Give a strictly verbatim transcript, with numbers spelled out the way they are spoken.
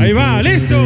Ahí va, listo.